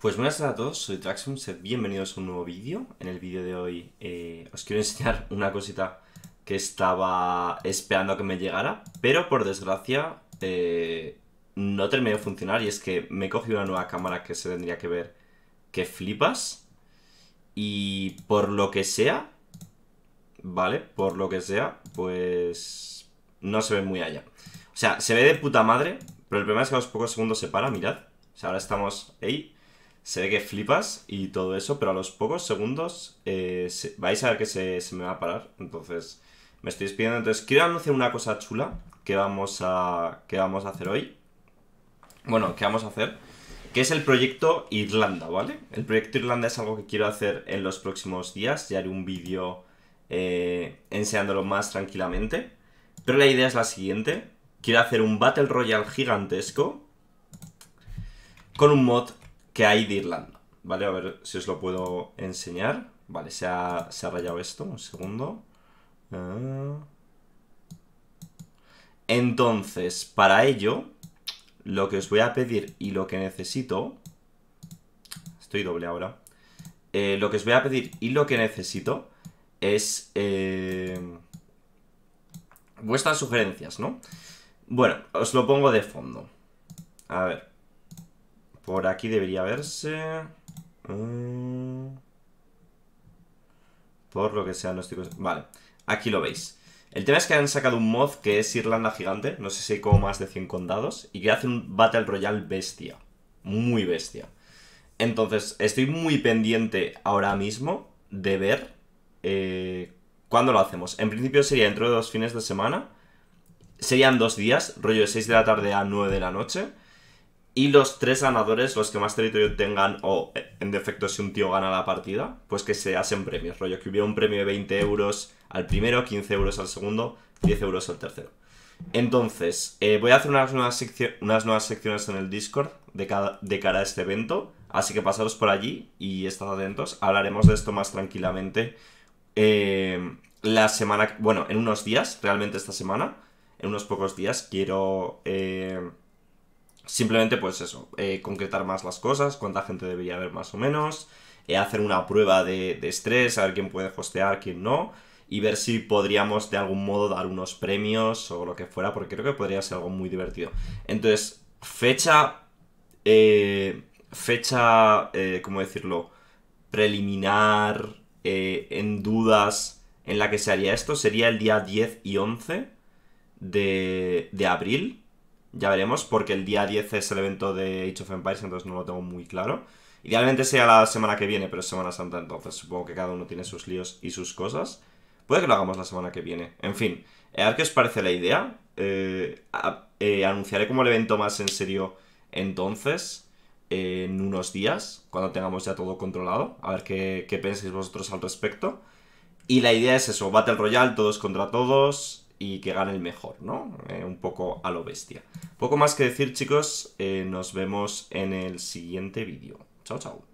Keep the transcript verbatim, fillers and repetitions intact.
Pues buenas a todos, soy Traxium, sed bienvenidos a un nuevo vídeo. En el vídeo de hoy eh, os quiero enseñar una cosita que estaba esperando a que me llegara, pero por desgracia eh, no terminó de funcionar, y es que me he cogido una nueva cámara que se tendría que ver que flipas, y por lo que sea, ¿vale? Por lo que sea, pues no se ve muy allá. O sea, se ve de puta madre, pero el problema es que a los pocos segundos se para, mirad. O sea, ahora estamos ahí. Se ve que flipas y todo eso, pero a los pocos segundos eh, se, vais a ver que se, se me va a parar. Entonces, me estoy despidiendo. Entonces, quiero anunciar una cosa chula que vamos a, que vamos a hacer hoy. Bueno, que vamos a hacer, que es el proyecto Irlanda, ¿vale? El proyecto Irlanda es algo que quiero hacer en los próximos días. Ya haré un vídeo eh, enseñándolo más tranquilamente. Pero la idea es la siguiente. Quiero hacer un Battle Royale gigantesco con un mod que hay de Irlanda, ¿vale? A ver si os lo puedo enseñar. Vale, se ha, se ha rayado esto, un segundo. Entonces, para ello, lo que os voy a pedir y lo que necesito... Estoy doble ahora. Eh, lo que os voy a pedir y lo que necesito es eh, vuestras sugerencias, ¿no? Bueno, os lo pongo de fondo. A ver. Por aquí debería verse. Por lo que sea, no estoy... Vale, aquí lo veis. El tema es que han sacado un mod que es Irlanda Gigante. No sé si hay como más de cien condados. Y que hace un Battle Royale bestia. Muy bestia. Entonces, estoy muy pendiente ahora mismo de ver eh, cuándo lo hacemos. En principio sería dentro de dos fines de semana. Serían dos días, rollo de seis de la tarde a nueve de la noche. Y los tres ganadores, los que más territorio tengan, o en defecto si un tío gana la partida, pues que se hacen premios, rollo que hubiera un premio de veinte euros al primero, quince euros al segundo, diez euros al tercero. Entonces, eh, voy a hacer unas nuevas, unas nuevas secciones en el Discord de, cada de cara a este evento, así que pasaros por allí y estad atentos. Hablaremos de esto más tranquilamente eh, la semana, bueno, en unos días, realmente esta semana, en unos pocos días quiero... Eh, Simplemente, pues eso, eh, concretar más las cosas, cuánta gente debería haber más o menos, eh, hacer una prueba de, de estrés, a ver quién puede hostear, quién no, y ver si podríamos de algún modo dar unos premios o lo que fuera, porque creo que podría ser algo muy divertido. Entonces, fecha, eh, fecha, eh, ¿cómo decirlo?, preliminar, eh, en dudas, en la que se haría esto, sería el día diez y once de, de abril. Ya veremos, porque el día diez es el evento de Age of Empires, entonces no lo tengo muy claro. Idealmente sea la semana que viene, pero es Semana Santa, entonces supongo que cada uno tiene sus líos y sus cosas. Puede que lo hagamos la semana que viene. En fin, a ver qué os parece la idea. Eh, eh, anunciaré como el evento más en serio entonces, eh, en unos días, cuando tengamos ya todo controlado. A ver qué, qué pensáis vosotros al respecto. Y la idea es eso, Battle Royale, todos contra todos... y que gane el mejor, ¿no? Eh, un poco a lo bestia. Poco más que decir, chicos. Eh, nos vemos en el siguiente vídeo. Chao, chao.